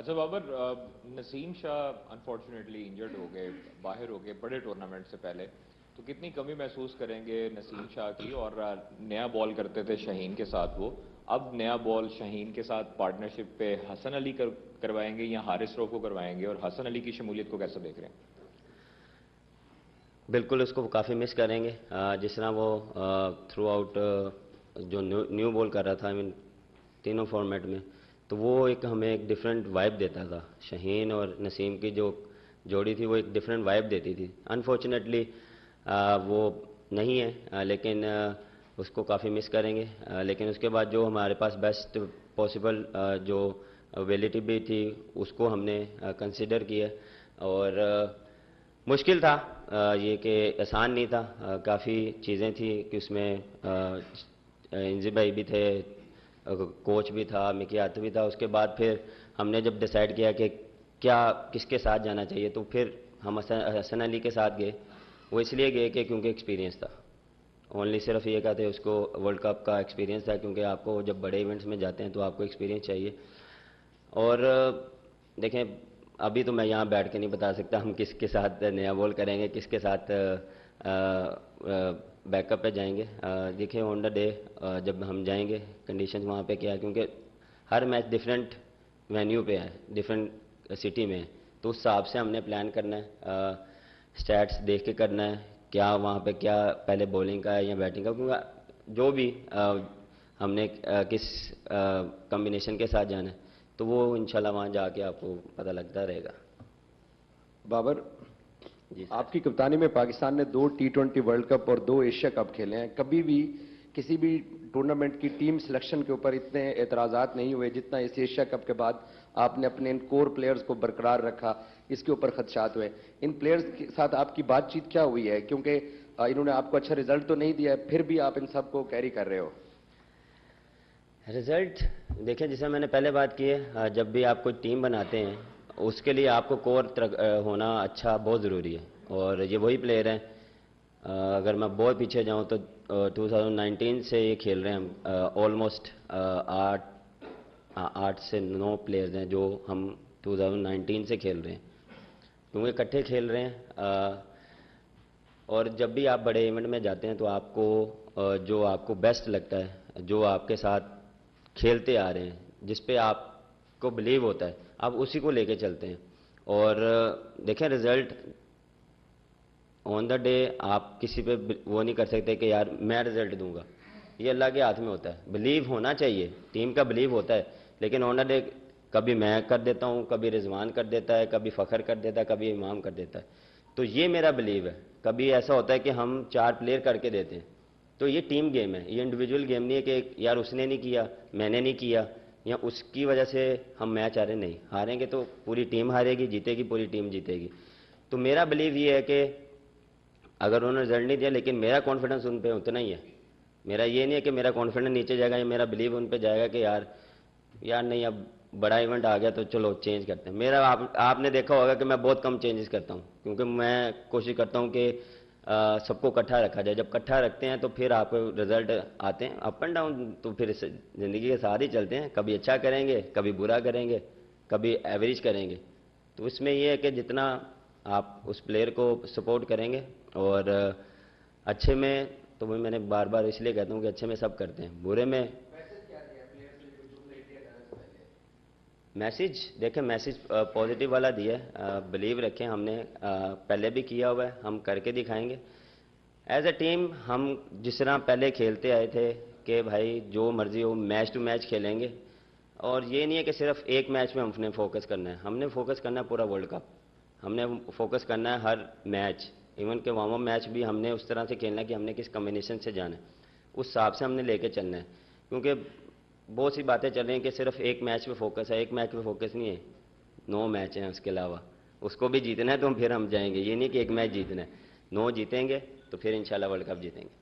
अच्छा Babar, Naseem Shah unfortunately injured हो गए, बाहर हो गए बड़े टूर्नामेंट से पहले, तो कितनी कमी महसूस करेंगे नसीम शाह की? और नया बॉल करते थे शाहीन के साथ वो, अब नया बॉल शाहीन के साथ पार्टनरशिप पे हसन अली करवाएंगे या हारिस रऊफ को करवाएंगे, और हसन अली की शमूलियत को कैसे देख रहे हैं? बिल्कुल, उसको काफ़ी मिस करेंगे। जिस तरह वो थ्रू आउट जो न्यू बॉल कर रहा था, आई मीन तीनों फॉर्मेट में, तो वो एक हमें एक डिफरेंट वाइब देता था। शाहीन और नसीम की जो जोड़ी थी वो एक डिफरेंट वाइब देती थी। अनफॉर्चुनेटली वो नहीं है, लेकिन उसको काफ़ी मिस करेंगे। लेकिन उसके बाद जो हमारे पास बेस्ट पॉसिबल जो अवेलेबिलिटी भी थी उसको हमने कंसिडर किया, और मुश्किल था ये कि आसान नहीं था। काफ़ी चीज़ें थी कि उसमें इंजी भाई भी थे, कोच भी था, मिकियात भी था। उसके बाद फिर हमने जब डिसाइड किया कि क्या किसके साथ जाना चाहिए, तो फिर हम हसन अली के साथ गए। वो इसलिए गए कि क्योंकि एक्सपीरियंस था ओनली, सिर्फ ये कहते उसको वर्ल्ड कप का एक्सपीरियंस था, क्योंकि आपको जब बड़े इवेंट्स में जाते हैं तो आपको एक्सपीरियंस चाहिए। और देखें, अभी तो मैं यहाँ बैठ के नहीं बता सकता हम किसके साथ नया बॉल करेंगे, किसके साथ बैकअप पे जाएंगे। देखिए ऑन द डे जब हम जाएंगे कंडीशन वहाँ पे क्या है, क्योंकि हर मैच डिफरेंट वेन्यू पे है, डिफरेंट सिटी में है, तो उस हिसाब से हमने प्लान करना है, स्टैट्स देख के करना है क्या वहाँ पे क्या पहले बॉलिंग का है या बैटिंग का, क्योंकि जो भी हमने किस कम्बिनेशन के साथ जाना है, तो वो इंशाल्लाह वहाँ जाके आपको पता लगता रहेगा। बाबर जी, आपकी कप्तानी में पाकिस्तान ने 2 T20 वर्ल्ड कप और 2 एशिया कप खेले हैं। कभी भी किसी भी टूर्नामेंट की टीम सिलेक्शन के ऊपर इतने एतराज़ात नहीं हुए जितना इस एशिया कप के बाद आपने अपने इन कोर प्लेयर्स को बरकरार रखा, इसके ऊपर खदशात हुए। इन प्लेयर्स के साथ आपकी बातचीत क्या हुई है, क्योंकि इन्होंने आपको अच्छा रिजल्ट तो नहीं दिया है, फिर भी आप इन सबको कैरी कर रहे हो? रिजल्ट देखें, जैसे मैंने पहले बात की है, जब भी आप कोई टीम बनाते हैं उसके लिए आपको कोर होना अच्छा बहुत ज़रूरी है, और ये वही प्लेयर हैं। अगर मैं बहुत पीछे जाऊं तो 2019 से ये खेल रहे हैं, ऑलमोस्ट 8 से 9 प्लेयर्स हैं जो हम 2019 से खेल रहे हैं, क्योंकि इकट्ठे खेल रहे हैं। और जब भी आप बड़े इवेंट में जाते हैं तो आपको जो आपको बेस्ट लगता है, जो आपके साथ खेलते आ रहे हैं, जिस पे आपको बिलीव होता है, आप उसी को लेके चलते हैं। और देखें रिज़ल्ट ऑन द डे आप किसी पे वो नहीं कर सकते कि यार मैं रिज़ल्ट दूंगा, ये अल्लाह के हाथ में होता है। बिलीव होना चाहिए, टीम का बिलीव होता है, लेकिन ऑन द डे कभी मैं कर देता हूँ, कभी रिजवान कर देता है, कभी फ़खर कर देता है, कभी इमाम कर देता है, तो ये मेरा बिलीव है। कभी ऐसा होता है कि हम 4 प्लेयर करके देते हैं, तो ये टीम गेम है, ये इंडिविजुअल गेम नहीं है कि यार उसने नहीं किया, मैंने नहीं किया, या उसकी वजह से हम मैच हारे। नहीं, हारेंगे तो पूरी टीम हारेगी, जीतेगी पूरी टीम जीतेगी। तो मेरा बिलीव ये है कि अगर उन्होंने रिजल्ट नहीं दिया, लेकिन मेरा कॉन्फिडेंस उन पर उतना ही है। मेरा ये नहीं है कि मेरा कॉन्फिडेंस नीचे जाएगा या मेरा बिलीव उन पर जाएगा कि यार नहीं, अब बड़ा इवेंट आ गया तो चलो चेंज करते हैं। मेरा आपने देखा होगा कि मैं बहुत कम चेंजेस करता हूँ, क्योंकि मैं कोशिश करता हूँ कि सबको इकट्ठा रखा जाए। जब इकट्ठा रखते हैं तो फिर आपको रिजल्ट आते हैं, अप एंड डाउन तो फिर ज़िंदगी के साथ ही चलते हैं, कभी अच्छा करेंगे, कभी बुरा करेंगे, कभी एवरेज करेंगे। तो इसमें यह है कि जितना आप उस प्लेयर को सपोर्ट करेंगे, और अच्छे में तो वही मैंने बार बार इसलिए कहता हूँ कि अच्छे में सब करते हैं, बुरे में मैसेज। देखें, मैसेज पॉजिटिव वाला दिया है, बिलीव रखें, हमने पहले भी किया हुआ है, हम करके दिखाएंगे। एज अ टीम हम जिस तरह पहले खेलते आए थे कि भाई जो मर्जी हो मैच टू मैच खेलेंगे, और ये नहीं है कि सिर्फ एक मैच में हमने फोकस करना है, हमने फोकस करना है पूरा वर्ल्ड कप, हमने फोकस करना है हर मैच। इवन के वार्म अप मैच भी हमने उस तरह से खेलना है कि हमने किस कम्बिनेशन से जाना है, उस हिसाब से हमने लेके चलना है, क्योंकि बहुत सी बातें चल रही हैं कि सिर्फ एक मैच पे फोकस है। एक मैच पे फोकस नहीं है, 9 मैच हैं, उसके अलावा उसको भी जीतना है, तो फिर हम जाएंगे। ये नहीं कि एक मैच जीतना है, 9 जीतेंगे तो फिर इंशाल्लाह वर्ल्ड कप जीतेंगे।